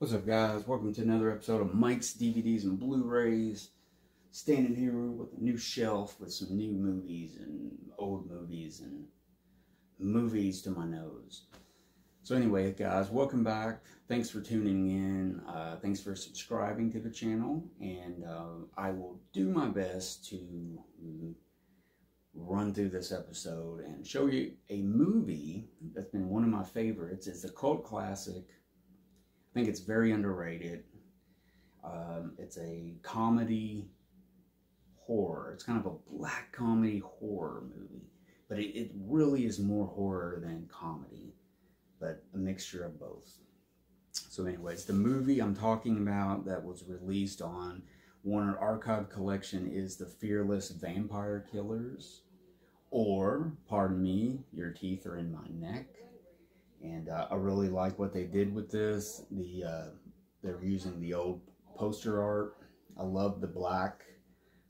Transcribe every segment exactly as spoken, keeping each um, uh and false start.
What's up, guys? Welcome to another episode of Mike's D V Ds and Blu-rays. Standing here with a new shelf with some new movies and old movies and movies to my nose. So anyway, guys, welcome back. Thanks for tuning in. Uh, thanks for subscribing to the channel. And uh, I will do my best to run through this episode and show you a movie that's been one of my favorites. It's a cult classic. I think it's very underrated. Um, it's a comedy horror. It's kind of a black comedy horror movie. But it, it really is more horror than comedy. But a mixture of both. So anyways, the movie I'm talking about that was released on Warner Archive Collection is The Fearless Vampire Killers. Or, pardon me, Your Teeth Are in My Neck. And uh, I really like what they did with this. The uh, they're using the old poster art. I love the black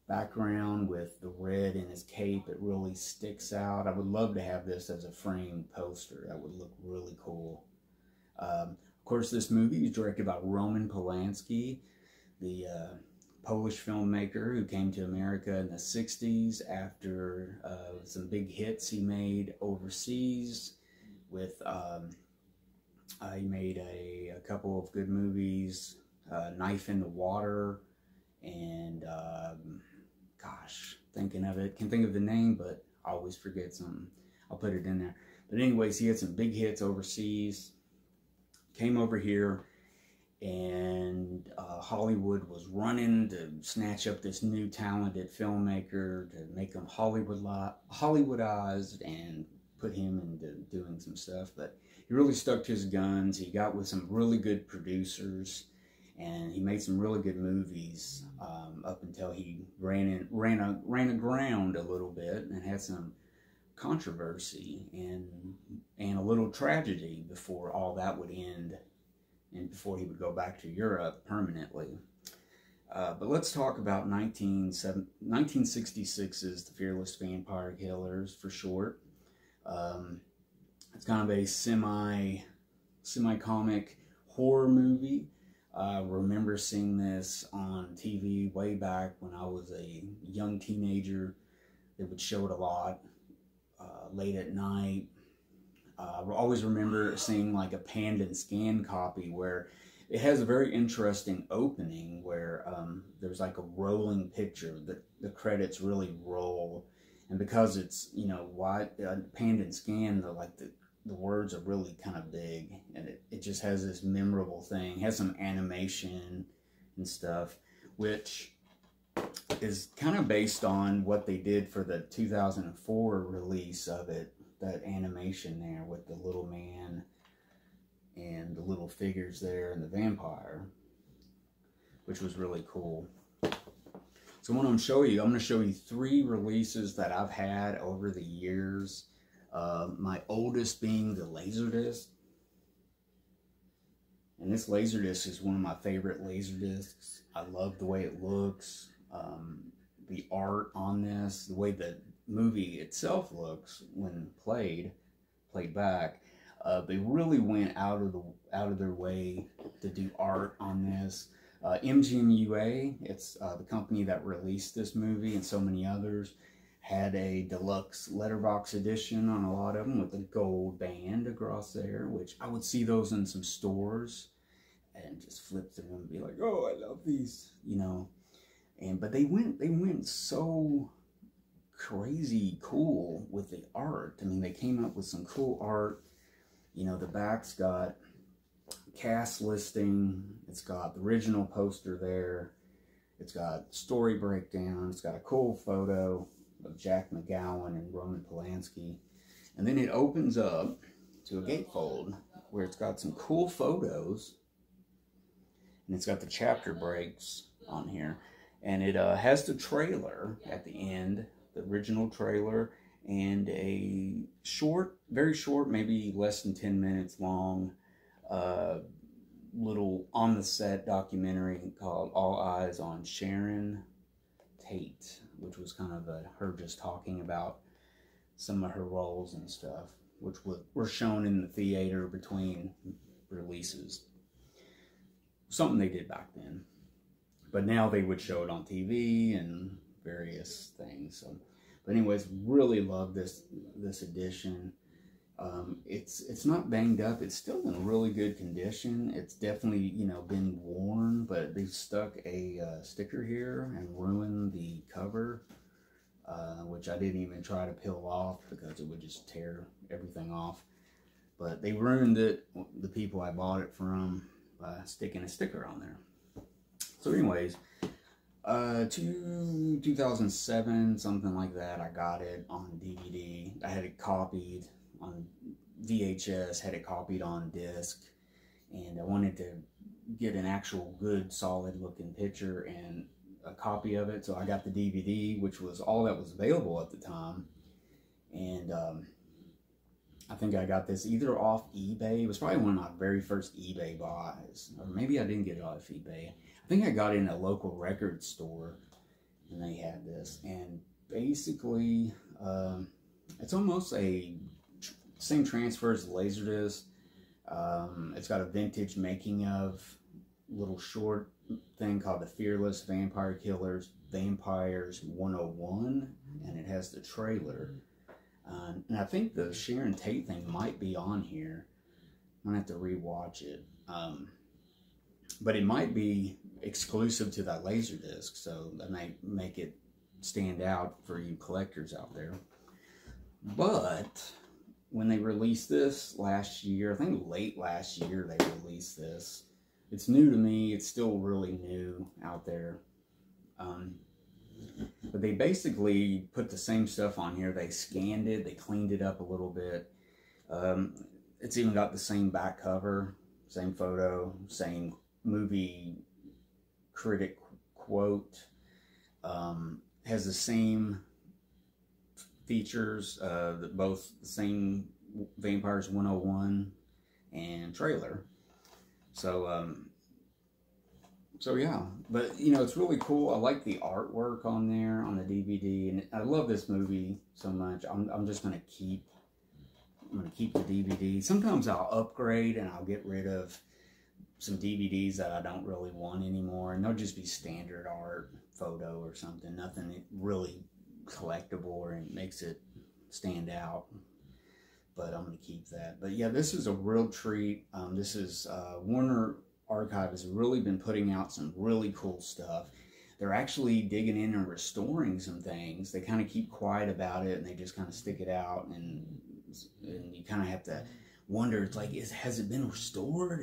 background with the red in his cape. It really sticks out. I would love to have this as a framed poster. That would look really cool. Um, of course, this movie is directed by Roman Polanski, the uh, Polish filmmaker who came to America in the sixties after uh, some big hits he made overseas. With um, I made a, a couple of good movies, uh, Knife in the Water, and um, gosh, thinking of it, can think of the name, but I always forget something. I'll put it in there. But anyways, he had some big hits overseas, came over here, and uh, Hollywood was running to snatch up this new talented filmmaker to make him Hollywood Hollywoodized and put him into doing some stuff, but he really stuck to his guns. He got with some really good producers, and he made some really good movies um, up until he ran in, ran a, ran aground a little bit and had some controversy and and a little tragedy before all that would end and before he would go back to Europe permanently. Uh, but let's talk about nineteen sixty-six's The Fearless Vampire Killers, for short. Um, it's kind of a semi, semi-comic horror movie. I remember seeing this on T V way back when I was a young teenager. They would show it a lot, uh, late at night. Uh, I always remember seeing like a panned and scanned copy where it has a very interesting opening where um, there's like a rolling picture. The, the credits really roll. And because it's, you know, wide, uh, panned and scanned, the, like the, the words are really kind of big. And it, it just has this memorable thing. It has some animation and stuff, which is kind of based on what they did for the two thousand four release of it. That animation there with the little man and the little figures there and the vampire, which was really cool. So what I'm going to show you, I'm going to show you three releases that I've had over the years. Uh, my oldest being the Laserdisc. And this Laserdisc is one of my favorite Laserdiscs. I love the way it looks, um, the art on this, the way the movie itself looks when played, played back. Uh, they really went out of, the, out of their way to do art on this. Uh, M G M U A, it's uh, the company that released this movie and so many others, had a deluxe letterbox edition on a lot of them with a gold band across there, which I would see those in some stores and just flip through them and be like, oh, I love these, you know. And but they went they went so crazy cool with the art. I mean, they came up with some cool art. You know, the back's got cast listing, it's got the original poster there, it's got story breakdown, it's got a cool photo of Jack McGowan and Roman Polanski, and then it opens up to a gatefold where it's got some cool photos, and it's got the chapter breaks on here, and it uh, has the trailer at the end, the original trailer, and a short, very short, maybe less than ten minutes long, Uh, little on the set documentary called All Eyes on Sharon Tate, which was kind of a, her just talking about some of her roles and stuff, which were shown in the theater between releases. something they did back then. But now they would show it on T V and various things. So, but anyways, really love this this edition. Um, it's it's not banged up. It's still in really good condition. It's definitely, you know, been worn, but they've stuck a uh, sticker here and ruined the cover, uh, which I didn't even try to peel off because it would just tear everything off. But they ruined it, the people I bought it from, by sticking a sticker on there. So anyways, uh, two, two thousand seven, something like that, I got it on D V D. I had it copied on V H S, had it copied on disc, and I wanted to get an actual good, solid looking picture and a copy of it. So I got the D V D, which was all that was available at the time. And um, I think I got this either off eBay. It was probably one of my very first eBay buys, or maybe I didn't get it off eBay. I think I got it in a local record store, and they had this. And basically, um, it's almost a tr same transfer as Laserdisc. Um, it's got a vintage making of little short thing called The Fearless Vampire Killers, Vampires one oh one, and it has the trailer. Uh, and I think the Sharon Tate thing might be on here. I'm gonna have to rewatch it. Um, but it might be exclusive to that Laserdisc, so that may make it stand out for you collectors out there. But when they released this last year, I think late last year they released this. It's new to me. It's still really new out there. Um, but they basically put the same stuff on here. They scanned it. They cleaned it up a little bit. Um, it's even got the same back cover, same photo, same movie critic quote, um, has the same features, uh, that both the same Vampires one oh one and trailer. So, um, so yeah, but you know, it's really cool. I like the artwork on there on the D V D, and I love this movie so much. I'm, I'm just gonna keep, I'm gonna keep the D V D. Sometimes I'll upgrade and I'll get rid of some D V Ds that I don't really want anymore, and they'll just be standard art photo or something, nothing really collectible or it makes it stand out, but I'm going to keep that. But yeah, this is a real treat. Um, this is, uh, Warner Archive has really been putting out some really cool stuff. They're actually digging in and restoring some things. They kind of keep quiet about it and they just kind of stick it out, and, and you kind of have to wonder, it's like, is, has it been restored?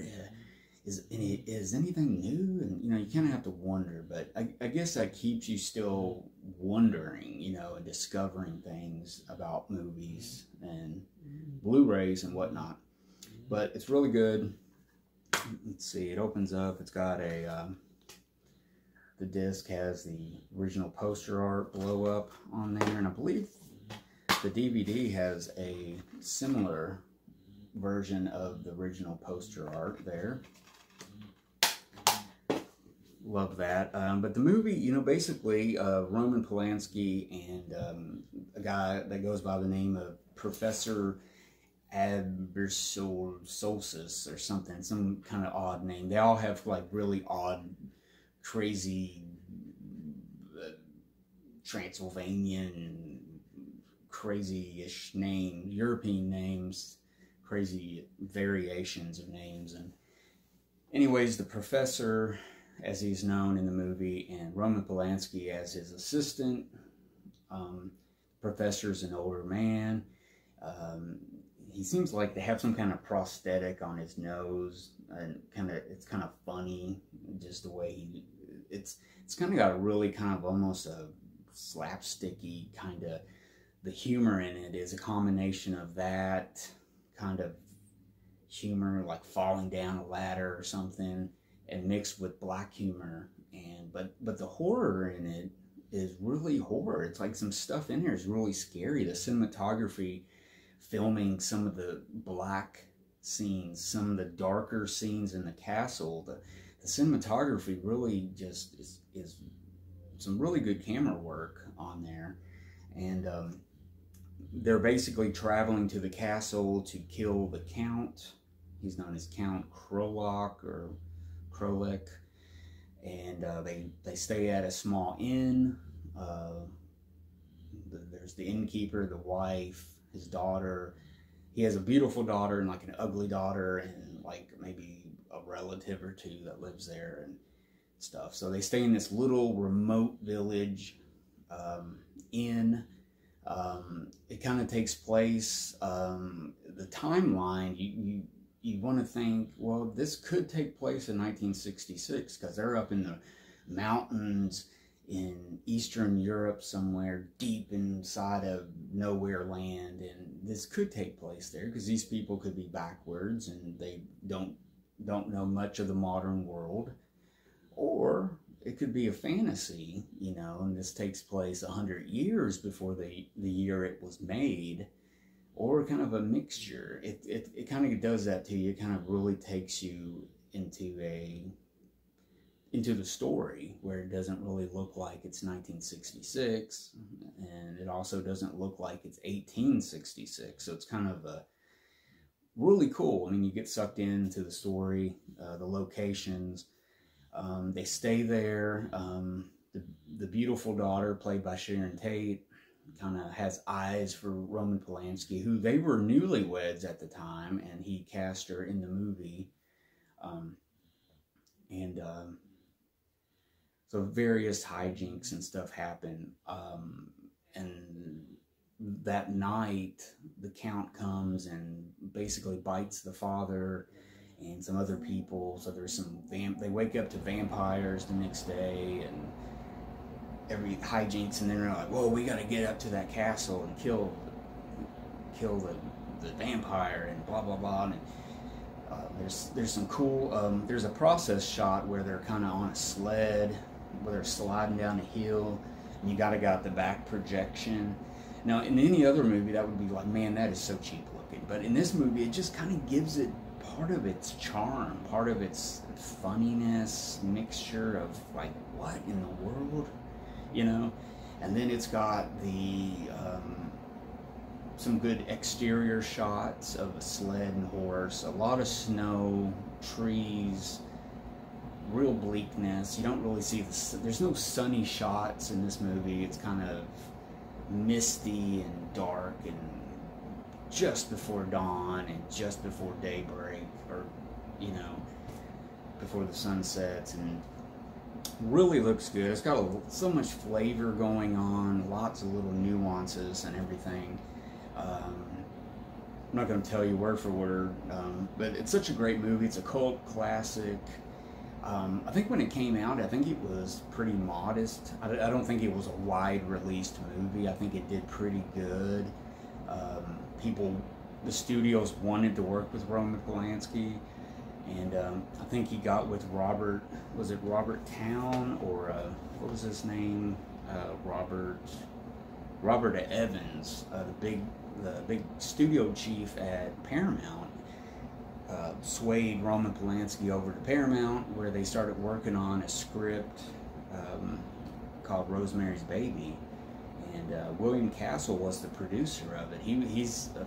Is any, is anything new? And, you know, you kind of have to wonder, but I, I guess that keeps you still wondering, you know, and discovering things about movies and Blu-rays and whatnot. But it's really good. Let's see, it opens up. It's got a, um, the disc has the original poster art blow up on there. And I believe the D V D has a similar version of the original poster art there. Love that. Um, but the movie, you know, basically uh, Roman Polanski and um, a guy that goes by the name of Professor Abersolsus or something, some kind of odd name. They all have like really odd, crazy uh, Transylvanian, crazy-ish name, European names, crazy variations of names. And anyways, the professor, as he's known in the movie, and Roman Polanski as his assistant. Um, the professor's an older man. Um, he seems like they have some kind of prosthetic on his nose, and kind of it's kind of funny just the way he. It's it's kind of got a really kind of almost a slapsticky kind of. The humor in it is a combination of that kind of humor, like falling down a ladder or something, and mixed with black humor. And but but the horror in it is really horror. It's like some stuff in here is really scary. The cinematography, filming some of the black scenes, some of the darker scenes in the castle, the, the cinematography really just is, is some really good camera work on there. And um they're basically traveling to the castle to kill the count. He's known as Count Krolock or Krolock, and uh, they they stay at a small inn. Uh, the, there's the innkeeper, the wife, his daughter. He has a beautiful daughter and like an ugly daughter and like maybe a relative or two that lives there and stuff. So they stay in this little remote village um, inn. Um, it kind of takes place. Um, the timeline, you you, you want to think, well, this could take place in nineteen sixty-six because they're up in the mountains in Eastern Europe somewhere deep inside of nowhere land, and this could take place there because these people could be backwards and they don't don't know much of the modern world. Or it could be a fantasy, you know, and this takes place one hundred years before the the year it was made, or kind of a mixture. It it, it kind of does that to you. It kind of really takes you into a into the story where it doesn't really look like it's nineteen sixty-six, and it also doesn't look like it's eighteen sixty-six. So it's kind of a really cool. I mean, you get sucked into the story, uh, the locations. Um, they stay there. Um, the, the beautiful daughter, played by Sharon Tate, kind of has eyes for Roman Polanski, who they were newlyweds at the time, and he cast her in the movie. Um, and um, so various hijinks and stuff happen. Um, and that night, the Count comes and basically bites the father and some other people, so there's some vamp. They wake up to vampires the next day, and every hijinks, and then they're like, "Whoa, we got to get up to that castle and kill, kill the, the vampire," and blah blah blah. And uh, there's there's some cool. Um, there's a process shot where they're kind of on a sled, where they're sliding down a hill, and you got to got the back projection. Now, in any other movie, that would be like, man, that is so cheap looking. But in this movie, it just kind of gives it part of its charm, part of its funniness, mixture of like, what in the world, you know? And then it's got the um, some good exterior shots of a sled and horse, a lot of snow, trees, real bleakness. You don't really see the, there's no sunny shots in this movie. It's kind of misty and dark and just before dawn and just before daybreak, or you know, before the sun sets, and really looks good. It's got a, so much flavor going on, lots of little nuances and everything. um, I'm not going to tell you word for word, um, but it's such a great movie. It's a cult classic. um, I think when it came out, I think it was pretty modest. I, I don't think it was a wide released movie. I think it did pretty good. um, People, the studios wanted to work with Roman Polanski, and um, I think he got with Robert, was it Robert Town, or uh, what was his name, uh, Robert, Robert Evans, uh, the big, the big studio chief at Paramount, uh, swayed Roman Polanski over to Paramount, where they started working on a script um, called Rosemary's Baby. And uh, William Castle was the producer of it. He he's uh,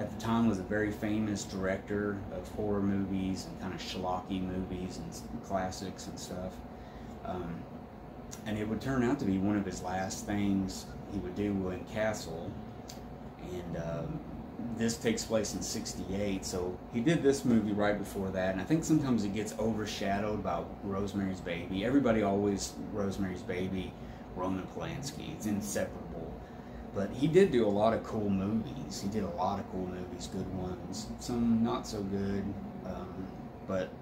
at the time was a very famous director of horror movies and kind of schlocky movies and classics and stuff. Um, and it would turn out to be one of his last things he would do, William Castle. And um, this takes place in sixty-eight, so he did this movie right before that. And I think sometimes it gets overshadowed by Rosemary's Baby. Everybody always Rosemary's Baby. Roman Polanski, it's inseparable. But he did do a lot of cool movies. He did a lot of cool movies, good ones, some not so good. Um, but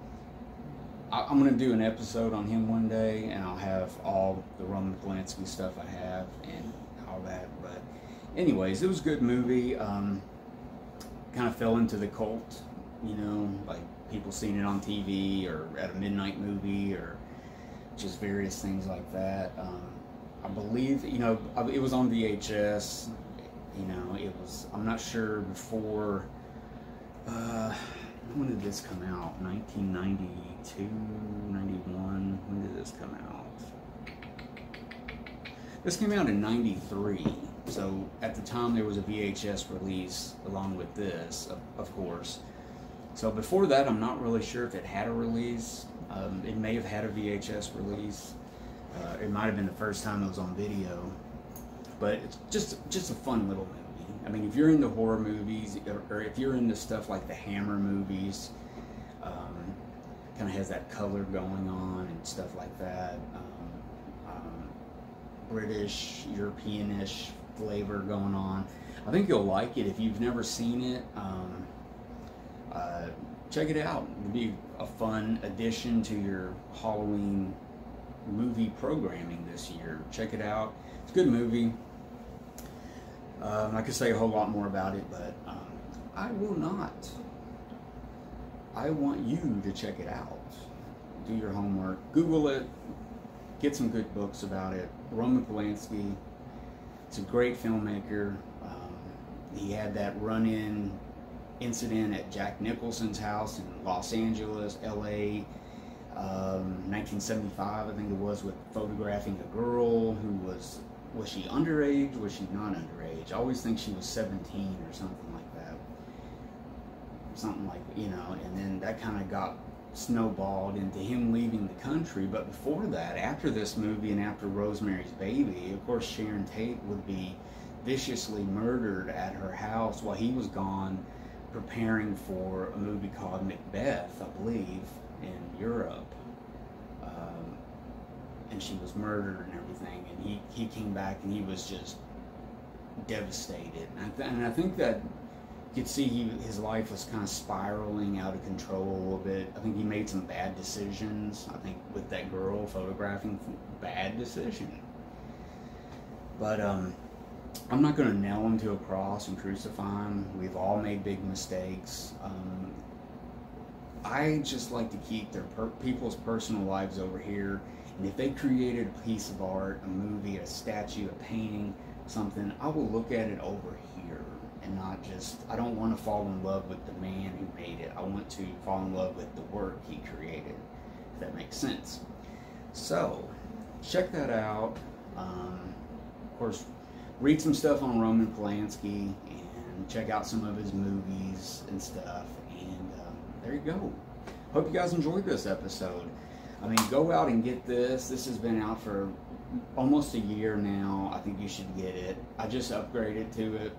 I, I'm going to do an episode on him one day, and I'll have all the Roman Polanski stuff I have and all that. But anyways, it was a good movie. Um, kind of fell into the cult, you know, like people seeing it on T V or at a midnight movie or just various things like that. Um, I believe, you know, it was on V H S, you know, it was, I'm not sure before, uh, when did this come out, nineteen ninety-two, ninety-one, when did this come out? This came out in ninety-three, so at the time there was a V H S release along with this, of, of course. So before that, I'm not really sure if it had a release. Um, it may have had a V H S release. Uh, it might have been the first time it was on video, but it's just just a fun little movie. I mean, if you're into horror movies, or, or if you're into stuff like the Hammer movies, um, kind of has that color going on and stuff like that. Um, um, British, European-ish flavor going on. I think you'll like it if you've never seen it. Um, uh, check it out. It'd be a fun addition to your Halloween movie programming this year. Check it out. It's a good movie. Um, I could say a whole lot more about it, but um, I will not. I want you to check it out. Do your homework. Google it. Get some good books about it. Roman Polanski. It's a great filmmaker. Um, he had that run-in incident at Jack Nicholson's house in Los Angeles, L A, um, nineteen seventy-five, I think it was, with photographing a girl who was, was she underage? Was she not underage? I always think she was seventeen or something like that. Something like, you know, and then that kind of got snowballed into him leaving the country. But before that, after this movie and after Rosemary's Baby, of course, Sharon Tate would be viciously murdered at her house while he was gone preparing for a movie called Macbeth, I believe, in Europe. Um, and she was murdered and everything, and he, he came back and he was just devastated. And I, th and I think that you could see he, his life was kind of spiraling out of control a little bit. I think he made some bad decisions. I think with that girl photographing, bad decision. But um, I'm not going to nail him to a cross and crucify him. We've all made big mistakes. Um, I just like to keep their per people's personal lives over here. And if they created a piece of art, a movie, a statue, a painting, something, I will look at it over here. And not just, I don't want to fall in love with the man who made it. I want to fall in love with the work he created, if that makes sense. So, check that out. Um, of course, read some stuff on Roman Polanski and check out some of his movies and stuff. And um, there you go. Hope you guys enjoyed this episode. I mean, go out and get this. This has been out for almost a year now. I think you should get it. I just upgraded to it.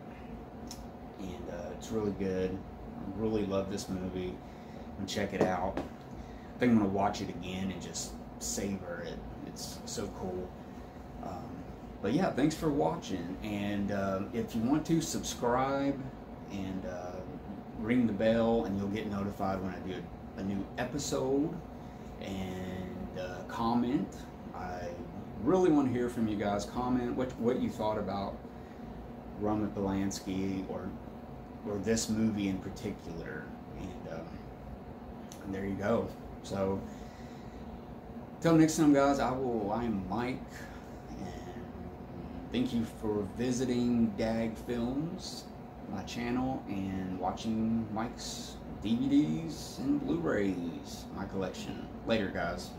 And uh, it's really good. I really love this movie. And check it out. I think I'm gonna watch it again and just savor it. It's so cool. Um, but yeah, thanks for watching. And uh, if you want to, subscribe and uh, ring the bell, and you'll get notified when I do a new episode. And uh, comment. I really want to hear from you guys. Comment what what you thought about Roman Polanski, or or this movie in particular, and, um, and there you go. So, till next time, guys. I will. I am Mike, and thank you for visiting Dag Films, my channel, and watching Mike's D V Ds and Blu-rays, my collection. Later, guys.